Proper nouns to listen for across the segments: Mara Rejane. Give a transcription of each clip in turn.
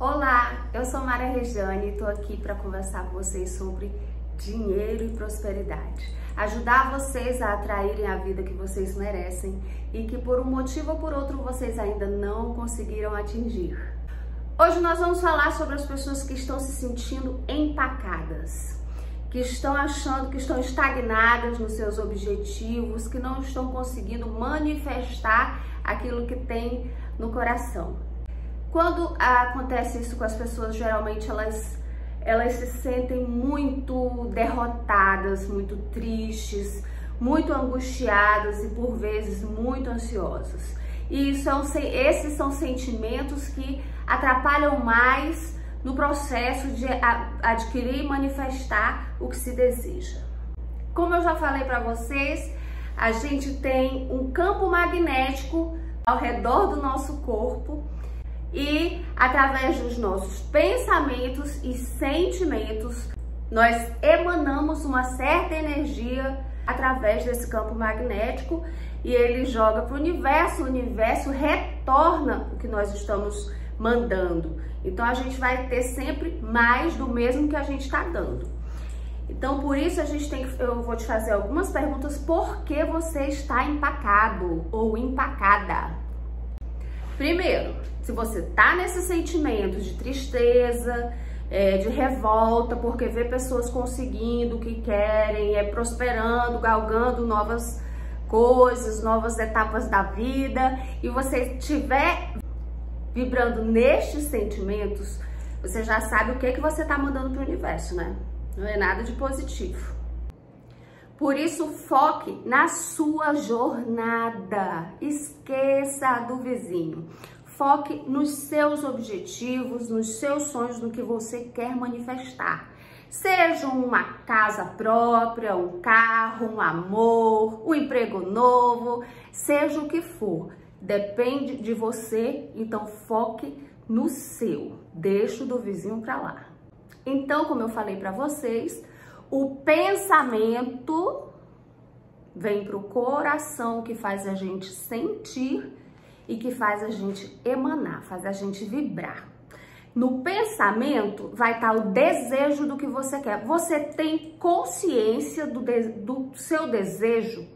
Olá, eu sou Mara Rejane e estou aqui para conversar com vocês sobre dinheiro e prosperidade. Ajudar vocês a atraírem a vida que vocês merecem e que por um motivo ou por outro vocês ainda não conseguiram atingir. Hoje nós vamos falar sobre as pessoas que estão se sentindo empacadas, que estão achando que estão estagnadas nos seus objetivos, que não estão conseguindo manifestar aquilo que tem no coração. Quando acontece isso com as pessoas, geralmente elas se sentem muito derrotadas, muito tristes, muito angustiadas e por vezes muito ansiosas. E esses são sentimentos que atrapalham mais no processo de adquirir e manifestar o que se deseja. Como eu já falei para vocês, a gente tem um campo magnético ao redor do nosso corpo e através dos nossos pensamentos e sentimentos, nós emanamos uma certa energia através desse campo magnético e ele joga para o universo retorna o que nós estamos mandando. Então a gente vai ter sempre mais do mesmo que a gente está dando. Então por isso eu vou te fazer algumas perguntas. Por que você está empacado ou empacada? Primeiro, se você está nesse sentimento de tristeza, de revolta, porque vê pessoas conseguindo o que querem, prosperando, galgando novas coisas, novas etapas da vida, e você estiver vibrando nestes sentimentos, você já sabe o que você está mandando para o universo, né? Não é nada de positivo. Por isso, foque na sua jornada. Esqueça do vizinho. Foque nos seus objetivos, nos seus sonhos, no que você quer manifestar. Seja uma casa própria, um carro, um amor, um emprego novo, seja o que for. Depende de você, então foque no seu. Deixa o do vizinho para lá. Então, como eu falei para vocês, o pensamento vem para o coração, que faz a gente sentir e que faz a gente emanar, faz a gente vibrar. No pensamento vai estar o desejo do que você quer. Você tem consciência do seu desejo?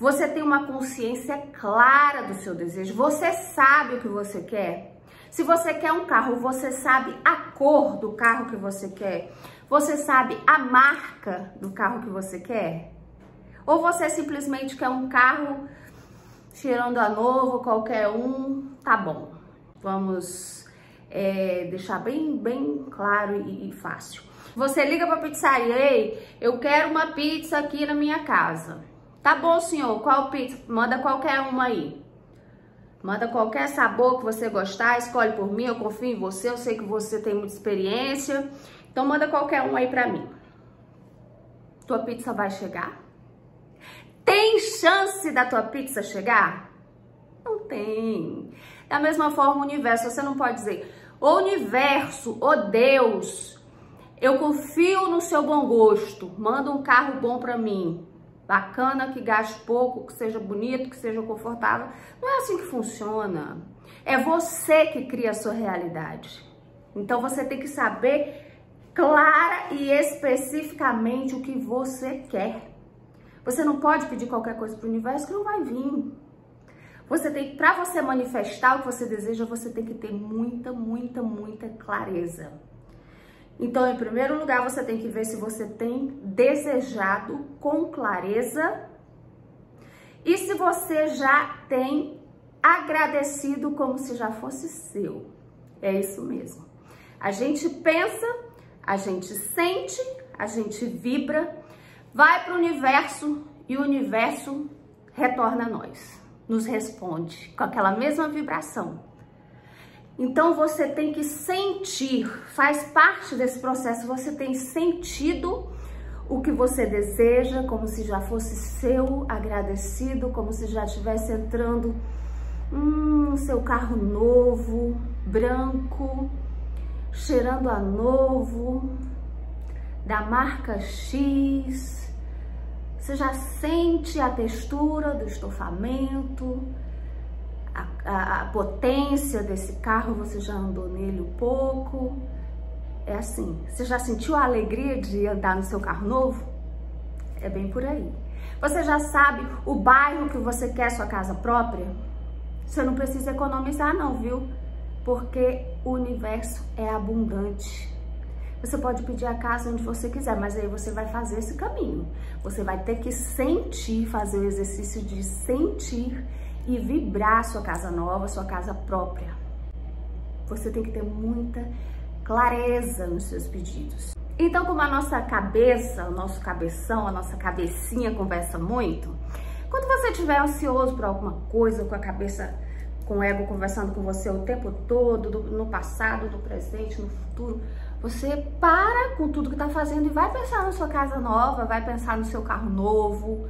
Você tem uma consciência clara do seu desejo? Você sabe o que você quer? Se você quer um carro, você sabe a cor do carro que você quer? Você sabe a marca do carro que você quer? Ou você simplesmente quer um carro cheirando a novo, qualquer um? Tá bom, vamos deixar bem claro e fácil. Você liga para a pizzaria: ei, eu quero uma pizza aqui na minha casa. Tá bom, senhor, qual pizza? Manda qualquer uma aí. Manda qualquer sabor que você gostar, escolhe por mim, eu confio em você, eu sei que você tem muita experiência. Então manda qualquer um aí pra mim. Tua pizza vai chegar? Tem chance da tua pizza chegar? Não tem. Da mesma forma o universo, você não pode dizer: ô universo, ô Deus, eu confio no seu bom gosto, manda um carro bom pra mim. Bacana, que gaste pouco, que seja bonito, que seja confortável. Não é assim que funciona. É você que cria a sua realidade. Então você tem que saber clara e especificamente o que você quer. Você não pode pedir qualquer coisa para o universo que não vai vir. Você tem, para você manifestar o que você deseja, você tem que ter muita clareza. Então, em primeiro lugar, você tem que ver se você tem desejado com clareza e se você já tem agradecido como se já fosse seu. É isso mesmo. A gente pensa, a gente sente, a gente vibra, vai para o universo e o universo retorna a nós, nos responde com aquela mesma vibração. Então você tem que sentir, faz parte desse processo, você tem sentido o que você deseja, como se já fosse seu, agradecido, como se já estivesse entrando seu carro novo, branco, cheirando a novo, da marca X, você já sente a textura do estofamento, a potência desse carro, você já andou nele um pouco. É assim, você já sentiu a alegria de andar no seu carro novo? É bem por aí. Você já sabe o bairro que você quer sua casa própria? Você não precisa economizar não, viu? Porque o universo é abundante. Você pode pedir a casa onde você quiser, mas aí você vai fazer esse caminho. Você vai ter que sentir, fazer o exercício de sentir e vibrar sua casa nova, sua casa própria. Você tem que ter muita clareza nos seus pedidos. Então, como a nossa cabeça, o nosso cabeção, a nossa cabecinha conversa muito, quando você estiver ansioso por alguma coisa, com a cabeça, com o ego conversando com você o tempo todo, no passado, no presente, no futuro, você para com tudo que está fazendo e vai pensar na sua casa nova, vai pensar no seu carro novo,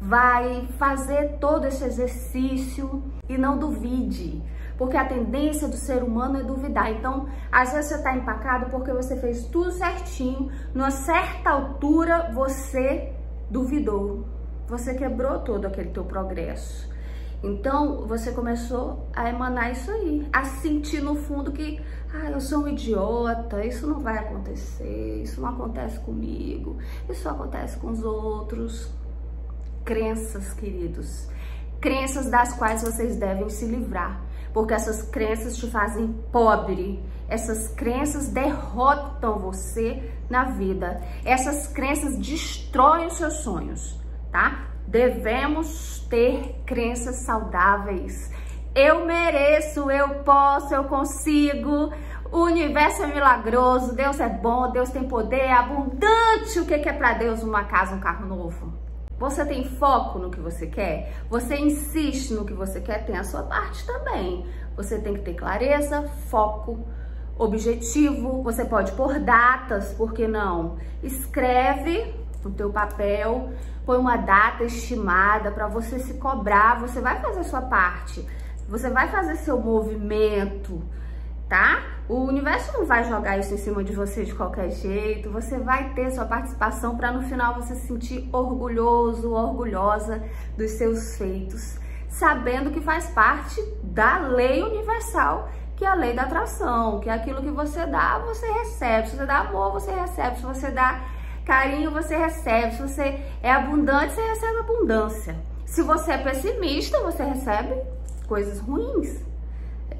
vai fazer todo esse exercício e não duvide, porque a tendência do ser humano é duvidar. Então, às vezes você está empacado porque você fez tudo certinho, numa certa altura você duvidou, você quebrou todo aquele teu progresso. Então, você começou a emanar isso aí, a sentir no fundo que, ah, eu sou um idiota, isso não vai acontecer, isso não acontece comigo, isso acontece com os outros. Crenças, queridos, crenças das quais vocês devem se livrar, porque essas crenças te fazem pobre, essas crenças derrotam você na vida, essas crenças destroem os seus sonhos, tá? Devemos ter crenças saudáveis. Eu mereço, eu posso, eu consigo. O universo é milagroso, Deus é bom, Deus tem poder, é abundante. O que é para Deus? Uma casa, um carro novo. Você tem foco no que você quer? Você insiste no que você quer? Tem a sua parte também. Você tem que ter clareza, foco, objetivo. Você pode pôr datas, por que não? Escreve no teu papel, põe uma data estimada para você se cobrar. Você vai fazer a sua parte, você vai fazer seu movimento, tá? O universo não vai jogar isso em cima de você de qualquer jeito. Você vai ter sua participação para no final você se sentir orgulhoso, orgulhosa dos seus feitos, sabendo que faz parte da lei universal, que é a lei da atração, que é aquilo que você dá, você recebe. Se você dá amor, você recebe. Se você dá carinho, você recebe. Se você é abundante, você recebe abundância. Se você é pessimista, você recebe coisas ruins.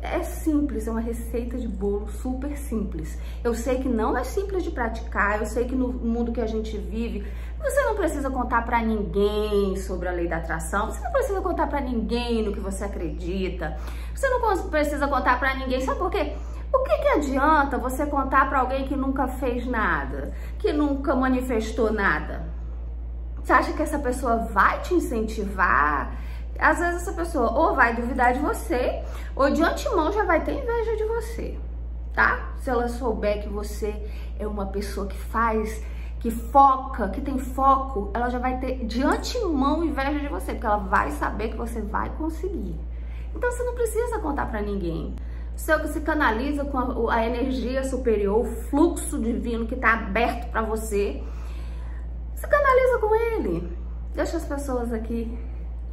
É simples, é uma receita de bolo super simples. Eu sei que não é simples de praticar, eu sei que no mundo que a gente vive, você não precisa contar pra ninguém sobre a lei da atração, você não precisa contar pra ninguém no que você acredita, você não precisa contar pra ninguém, sabe por quê? O que adianta você contar para alguém que nunca fez nada, que nunca manifestou nada? Você acha que essa pessoa vai te incentivar? Às vezes essa pessoa ou vai duvidar de você, ou de antemão já vai ter inveja de você, tá? Se ela souber que você é uma pessoa que faz, que foca, que tem foco, ela já vai ter de antemão inveja de você, porque ela vai saber que você vai conseguir. Então você não precisa contar para ninguém. Se canaliza com a energia superior, o fluxo divino que está aberto para você. Se canaliza com ele. Deixa as pessoas aqui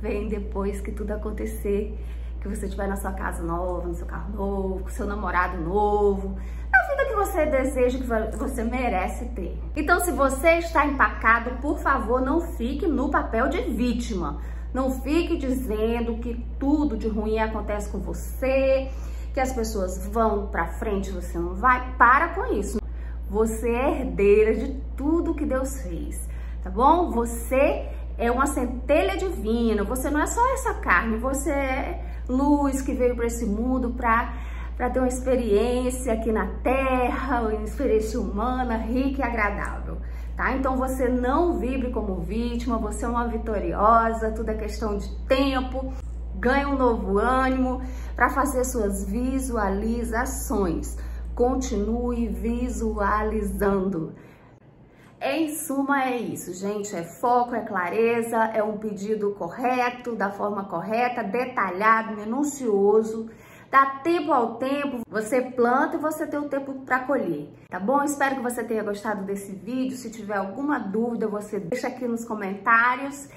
verem depois que tudo acontecer. Que você estiver na sua casa nova, no seu carro novo, com seu namorado novo. Na vida que você deseja, que você merece ter. Então, se você está empacado, por favor, não fique no papel de vítima. Não fique dizendo que tudo de ruim acontece com você, que as pessoas vão pra frente, você não vai. Para com isso. Você é herdeira de tudo que Deus fez, tá bom? Você é uma centelha divina, você não é só essa carne, você é luz que veio para esse mundo para ter uma experiência aqui na Terra, uma experiência humana, rica e agradável, tá? Então você não vibre como vítima, você é uma vitoriosa, tudo é questão de tempo. Ganha um novo ânimo para fazer suas visualizações. Continue visualizando. Em suma, é isso, gente. É foco, é clareza, é um pedido correto, da forma correta, detalhado, minucioso. Dá tempo ao tempo, você planta e você tem o tempo para colher, tá bom? Espero que você tenha gostado desse vídeo. Se tiver alguma dúvida, você deixa aqui nos comentários.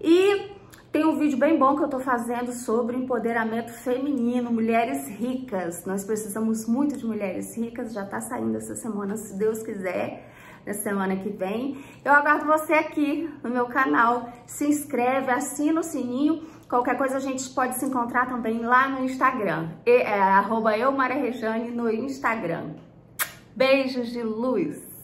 E Tem um vídeo bem bom que eu tô fazendo sobre empoderamento feminino, mulheres ricas. Nós precisamos muito de mulheres ricas, já tá saindo essa semana, se Deus quiser, na semana que vem. Eu aguardo você aqui no meu canal, se inscreve, assina o sininho, qualquer coisa a gente pode se encontrar também lá no Instagram, @eu, Mara Rejane, no Instagram. Beijos de luz!